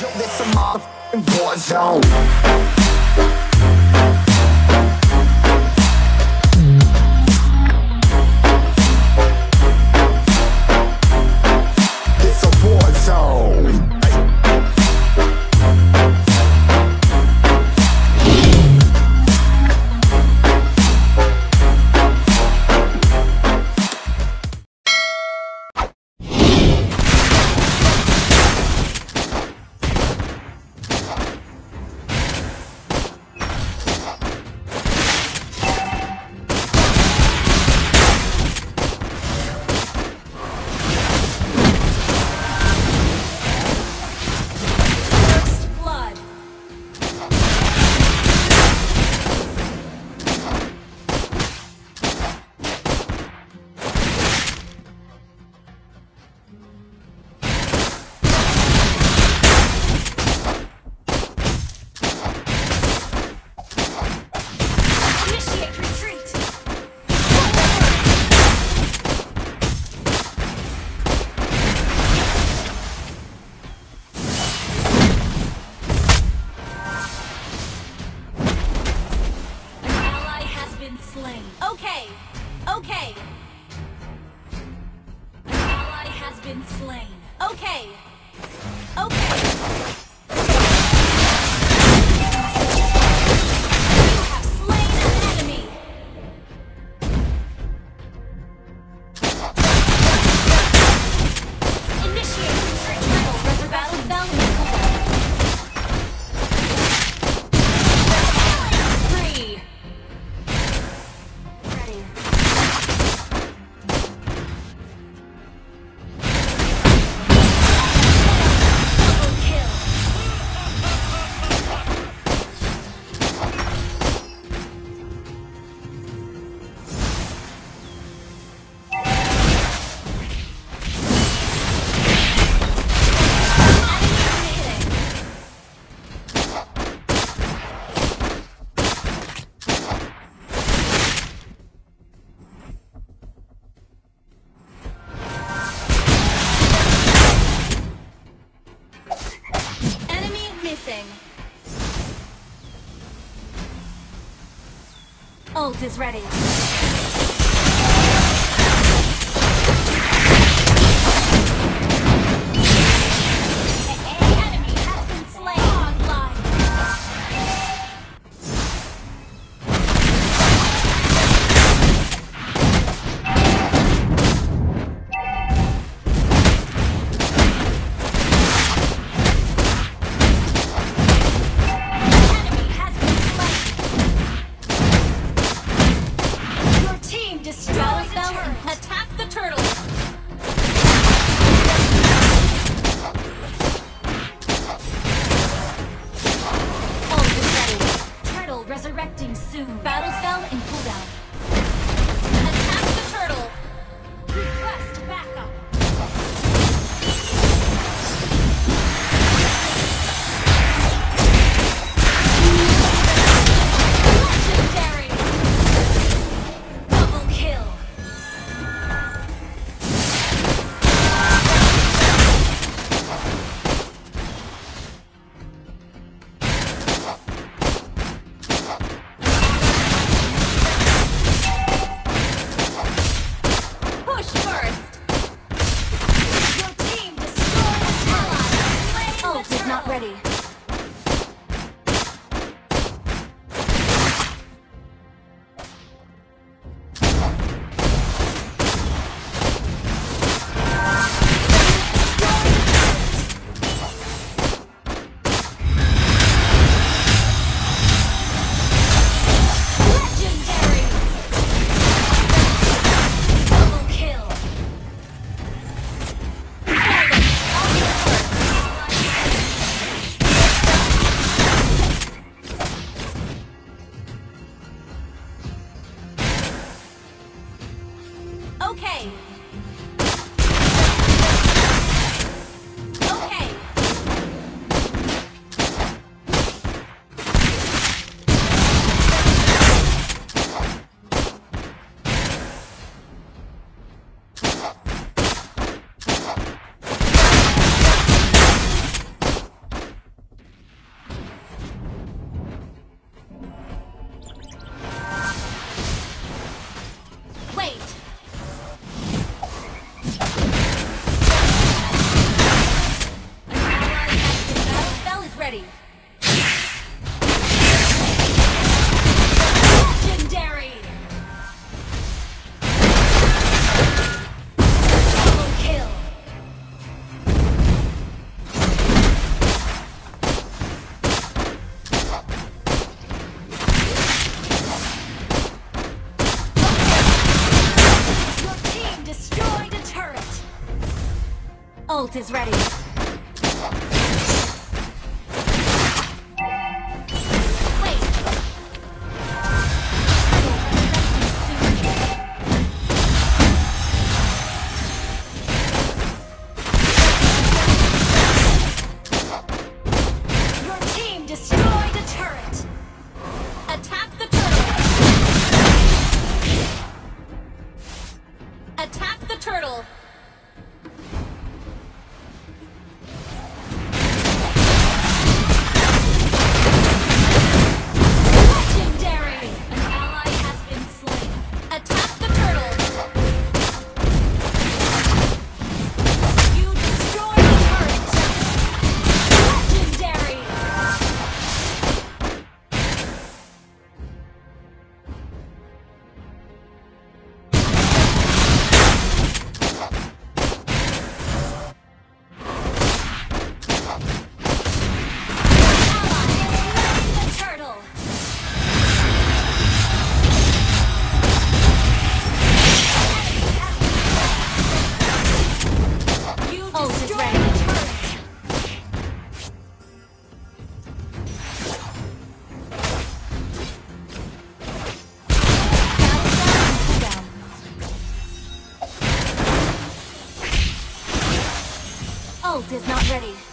Yo, this a motherfucking war zone. Okay, okay. An ally has been slain. Okay, okay. Ult is ready. ult is ready. Ult is not ready.